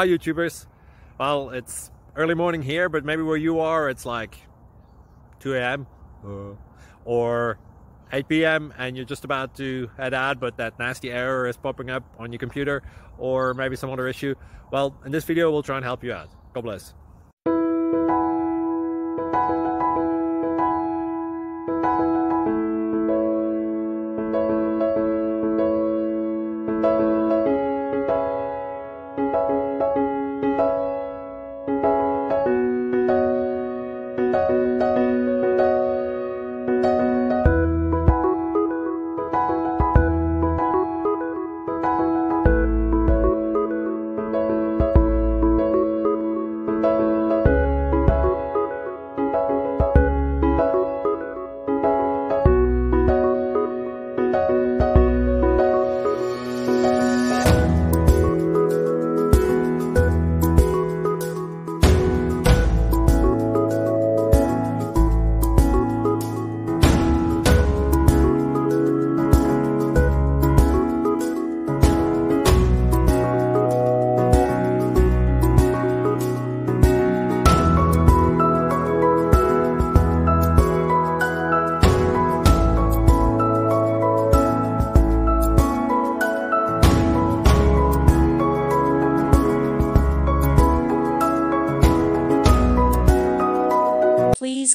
Hi YouTubers. Well, it's early morning here, but maybe where you are it's like 2 a.m. Or 8 p.m. and you're just about to head out, but that nasty error is popping up on your computer or maybe some other issue. Well, in this video we'll try and help you out. God bless. Please